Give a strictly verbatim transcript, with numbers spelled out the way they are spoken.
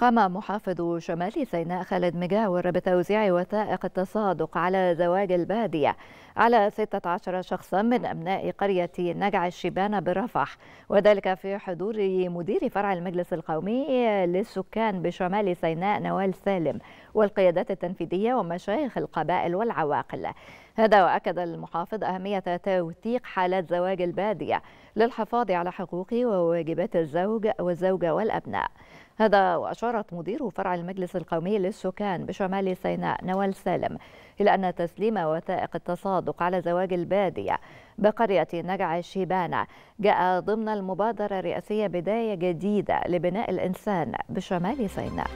قام محافظ شمال سيناء خالد مجاور بتوزيع وثائق التصادق على زواج البادية على ستة عشر شخصا من أبناء قرية نجع الشبانة برفح، وذلك في حضور مدير فرع المجلس القومي للسكان بشمال سيناء نوال سالم والقيادات التنفيذية ومشايخ القبائل والعواقل. هذا وأكد المحافظ أهمية توثيق حالات زواج البادية للحفاظ على حقوق وواجبات الزوج والزوجة والأبناء. هذا وأشارت مدير فرع المجلس القومي للسكان بشمال سيناء نوال سالم إلى أن تسليم وثائق التصادق على زواج البادية بقرية نجع الشبانة جاء ضمن المبادرة الرئاسية بداية جديدة لبناء الإنسان بشمال سيناء.